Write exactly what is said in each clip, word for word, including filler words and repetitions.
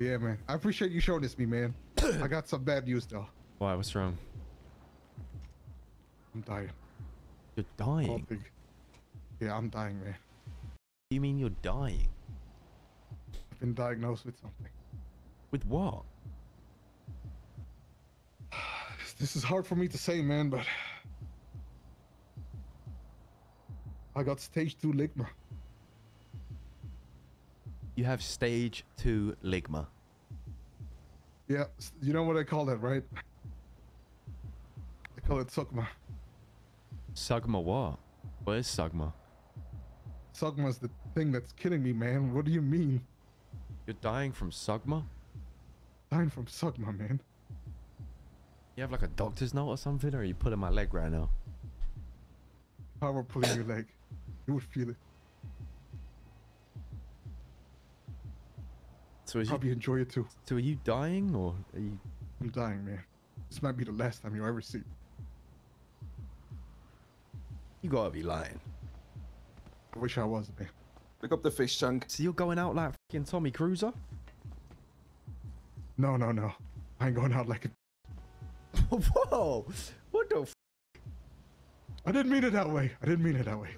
Yeah, man. I appreciate you showing this me, man. I got some bad news, though. Why? What's wrong? I'm dying. You're dying? Yeah, I'm dying, man. You mean you're dying? I've been diagnosed with something. With what? This is hard for me to say, man, but... I got stage two ligma. You have stage two ligma. Yeah, you know what I call that, right? I call it sugma. Sugma what? What is sugma? Sugma's the thing that's killing me, man. What do you mean? You're dying from sugma? Dying from sugma, man. You have like a doctor's note or something, or are you pulling my leg right now? If I were pulling your leg, you would feel it. So is Probably you, enjoy it too. So are you dying or are you... I'm dying, man. This might be the last time you'll ever see. You gotta be lying. I wish I was, man. Pick up the fish, Chang. So you're going out like fucking TommyCruizer? No, no, no. I ain't going out like a... Whoa! What the f***? I didn't mean it that way. I didn't mean it that way.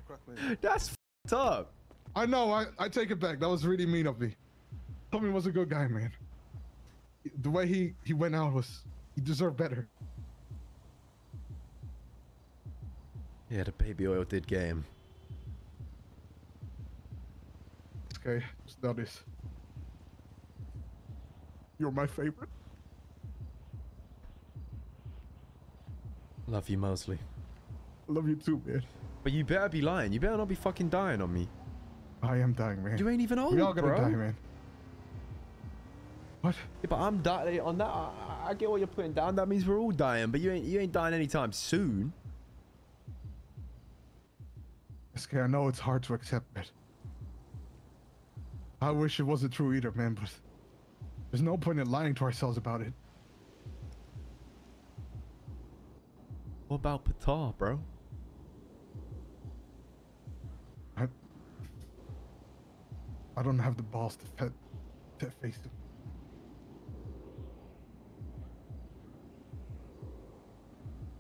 That's f***ed up. I know. I, I take it back. That was really mean of me. Tommy was a good guy, man. The way he, he went out was... He deserved better. Yeah, the baby oil did get him. Okay, just know this. You're my favorite. Love you, Mosley. I love you too, man. But you better be lying. You better not be fucking dying on me. I am dying, man. You ain't even old, bro. We all gonna die, man. What? Yeah, but I'm dying on that. I, I get what you're putting down. That means we're all dying. But you ain't you ain't dying anytime soon. S K, I know it's hard to accept it. I wish it wasn't true either, man. But there's no point in lying to ourselves about it. What about Patar, bro? I, I don't have the balls to, fe to face him.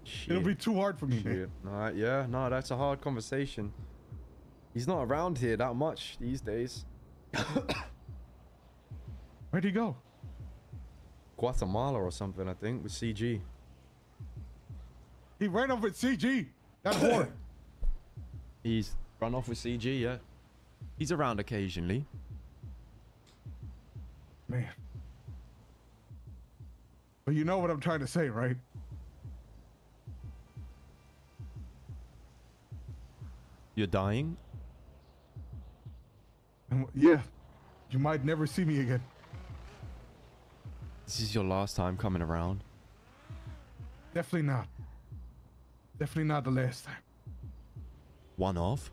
Shit. It'll be too hard for me, man. Alright, yeah, no, that's a hard conversation. He's not around here that much these days. Where'd he go? Guatemala or something, I think, with C G. He ran off with C G. That boy. He's run off with C G, yeah. He's around occasionally. Man. But you know what I'm trying to say, right? You're dying? Yeah. You might never see me again. This is your last time coming around? Definitely not. Definitely not the last time. One off?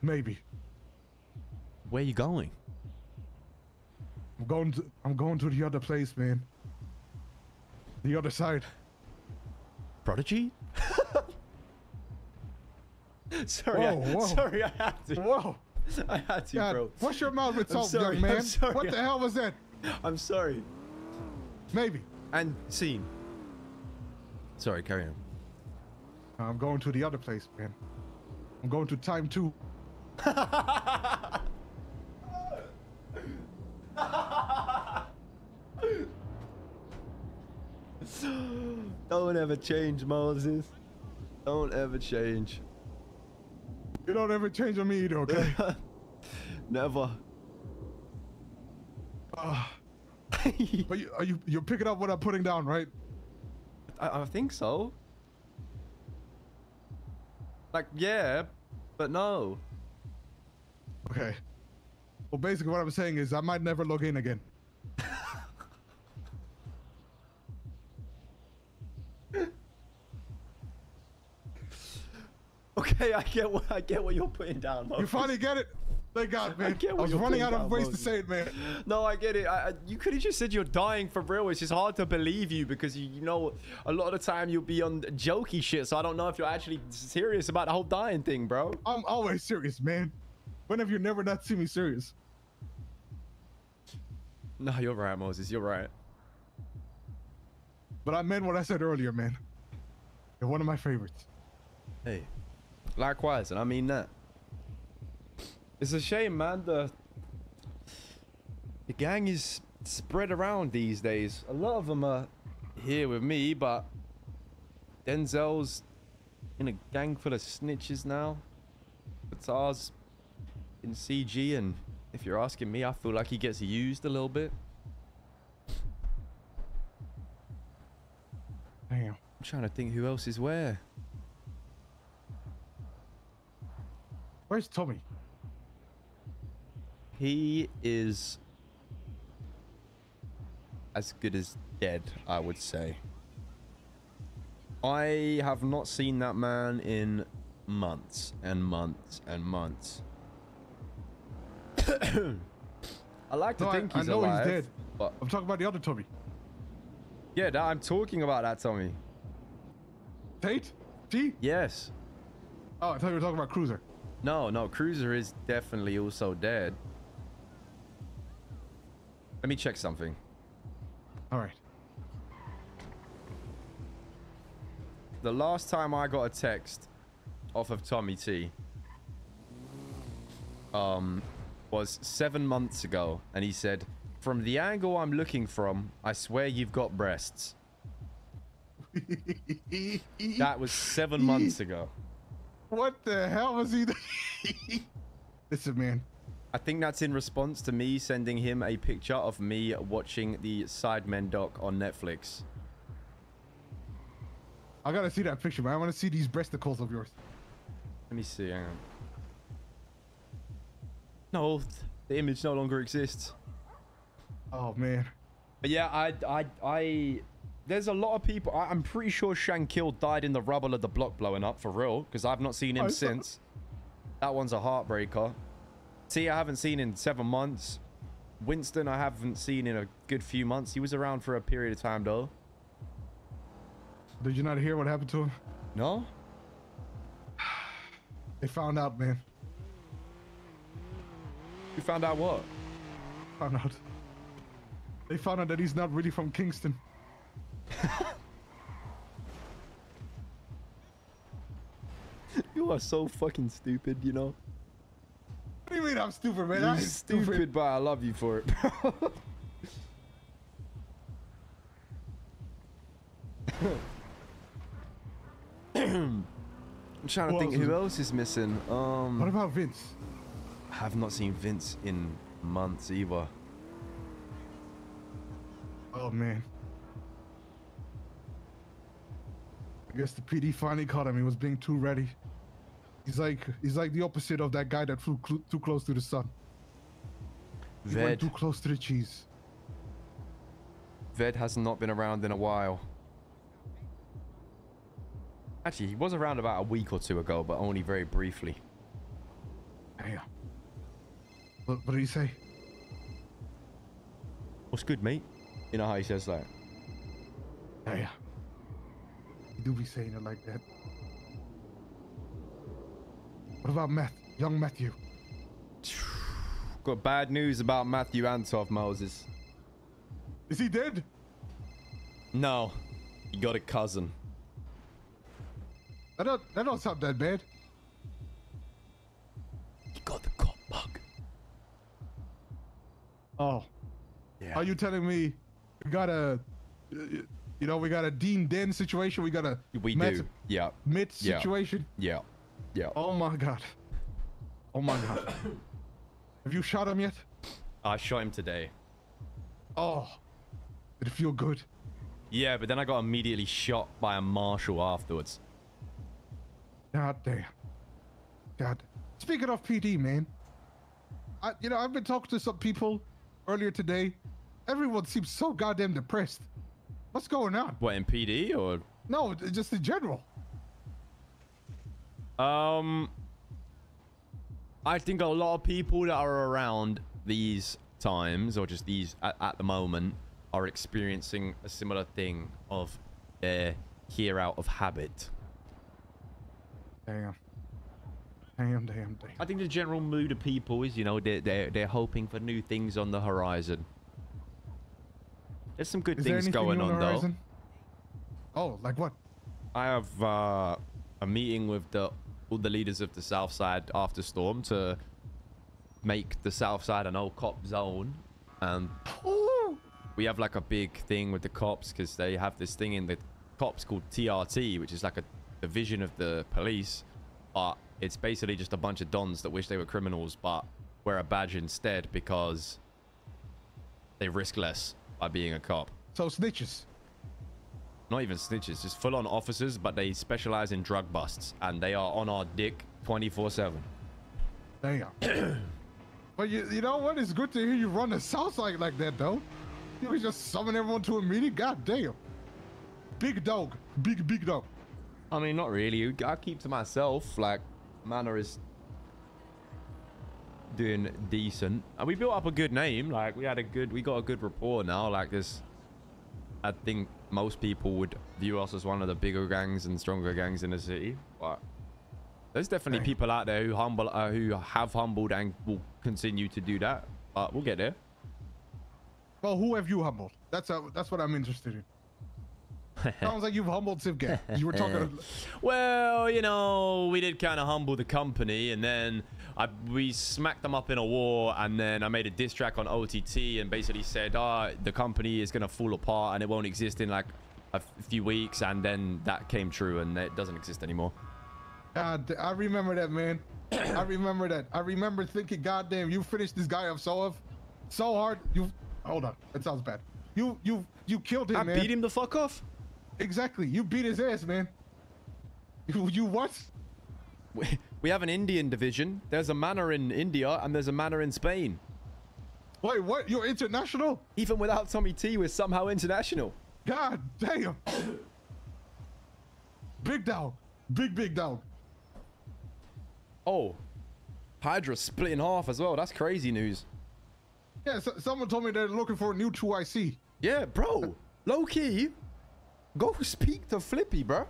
Maybe. Where are you going? I'm going to I'm going to the other place, man. The other side. Prodigy? Sorry, whoa, I, whoa. sorry, I had to. Whoa. I had to, God, bro. Wash your mouth with salt, young man. What the hell was that? I'm sorry. Maybe. And scene. Sorry, carry on. I'm going to the other place, man. I'm going to time two. Don't ever change, Moses. Don't ever change. You don't ever change on me either, okay? Never. Uh, but you, are you, you're picking up what I'm putting down, right? I think so. Like, yeah, but no. Okay. Well, basically what I'm saying is I might never log in again. Okay, I get what I get what you're putting down, Moses. You finally get it? Thank God, man. I, I was running out of ways to say it, man. No, I get it. I, I, you could have just said you're dying for real. It's just hard to believe you because, you, you know, a lot of the time you'll be on jokey shit. So I don't know if you're actually serious about the whole dying thing, bro. I'm always serious, man. When have you never not seen me serious? No, you're right, Moses. You're right. But I meant what I said earlier, man. You're one of my favorites. Hey, likewise, and I mean that. It's a shame, man. The, the gang is spread around these days. A lot of them are here with me, but Denzel's in a gang full of snitches now. Patar's in C G, and if you're asking me, I feel like he gets used a little bit. Damn. I'm trying to think who else is where. Where's Tommy? He is as good as dead, I would say. I have not seen that man in months and months and months. I like to no, think I, he's I know alive, he's dead. But I'm talking about the other Tommy. Yeah, that, I'm talking about that Tommy. Tate? T? Yes. Oh, I thought you were talking about Cruiser. No, no, Cruiser is definitely also dead. Let me check something. All right. The last time I got a text off of Tommy T um, was seven months ago, and he said, "From the angle I'm looking from, I swear you've got breasts." That was seven months ago. What the hell was he doing? Listen, man. I think that's in response to me sending him a picture of me watching the Sidemen doc on Netflix. I gotta see that picture, man. I want to see these breasticles of yours. Let me see. Hang on. No, the image no longer exists. Oh, man. But yeah, I... I, I there's a lot of people. I, I'm pretty sure Shankill died in the rubble of the block blowing up, for real, because I've not seen him oh, since. That one's a heartbreaker. T, I haven't seen in seven months. Winston, I haven't seen in a good few months. He was around for a period of time, though. Did you not hear what happened to him? No. They found out, man. You found out what? Found out. They found out that he's not really from Kingston. You are so fucking stupid, you know. What do you mean I'm stupid, man? I'm stupid, stupid, but I love you for it, bro. I'm trying to what think who else is missing. Um, what about Vince? I have not seen Vince in months either. Oh, man. I guess the P D finally caught him. He was being too ready. He's like he's like the opposite of that guy that flew cl too close to the sun. He Ved. went too close to the cheese. Ved has not been around in a while. Actually, he was around about a week or two ago, but only very briefly. Yeah. What, what did he say? What's good, mate? You know how he says that. Yeah. You do be saying it like that. What about Matt? Young Matthew? Got bad news about MatthewAntov, Moses. Is he dead? No. He got a cousin. That don't, that don't sound that bad. He got the cop bug. Oh. Yeah. Are you telling me we got a... You know, we got a Dean Den situation. We got a we Matt, do. Yeah. Mitt situation. Yeah. Yeah. Oh my god. Oh my god. Have you shot him yet? I shot him today. Oh. Did it feel good? Yeah, but then I got immediately shot by a marshal afterwards. God damn. God. Speaking of P D, man. I, you know, I've been talking to some people earlier today. Everyone seems so goddamn depressed. What's going on? What, in P D or? No, just in general. Um, I think a lot of people that are around these times, or just these at, at the moment, are experiencing a similar thing of their here out of habit. Damn. Damn, damn, damn. I think the general mood of people is, you know, they're, they're, they're hoping for new things on the horizon. There's some good things going on, though. Oh, like what? I have uh, a meeting with the all the leaders of the South Side after Storm to make the South Side an old cop zone. And we have like a big thing with the cops because they have this thing in the cops called T R T, which is like a division of the police. But it's basically just a bunch of dons that wish they were criminals but wear a badge instead because they risk less by being a cop. So snitches. Not even snitches, just full-on officers, but they specialize in drug busts, and they are on our dick twenty-four seven. Damn. But you, you know what? It's good to hear you run the South Side like that, though. You was just summon everyone to a meeting. God damn. Big dog, big big dog. I mean, not really. I keep to myself. Like, Manor is doing decent, and we built up a good name. Like, we had a good, we got a good rapport now. Like this, I think most people would view us as one of the bigger gangs and stronger gangs in the city. But there's definitely Dang. people out there who humble, uh, who have humbled and will continue to do that. But we'll get there. Well, who have you humbled? That's a, that's what I'm interested in. Sounds like you've humbled Sivgat. You were talking. Well, you know, we did kind of humble the company, and then I we smacked them up in a war, and then I made a diss track on O T T and basically said, "Ah, oh, the company is gonna fall apart and it won't exist in like a few weeks." And then that came true, and it doesn't exist anymore. God, I remember that, man. I remember that. I remember thinking, "Goddamn, you finished this guy up so so hard." You hold on. That sounds bad. You you you killed him. I man. beat him the fuck off. Exactly, you beat his ass, man. You, you what? We, we have an Indian division. There's a manor in India, and there's a manor in Spain. Wait, what? You're international? Even without Tommy T, we're somehow international. God damn. Big dog. Big, big dog. Oh. Hydra split in half as well. That's crazy news. Yeah, so, someone told me they're looking for a new two I C. Yeah, bro. Low-key. Go speak to Flippy, bro.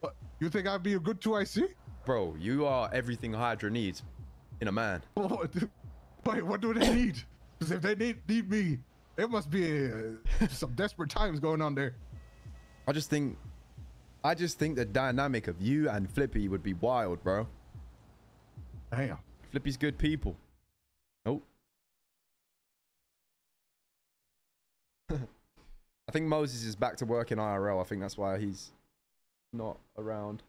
What? You think I'd be a good two I C? Bro, you are everything Hydra needs in a man. Wait, what do they need? Because if they need, need me, there must be uh, some desperate times going on there. I just think, I just think the dynamic of you and Flippy would be wild, bro. Damn. Flippy's good people. Oh. I think Moses is back to work in I R L. I think that's why he's not around.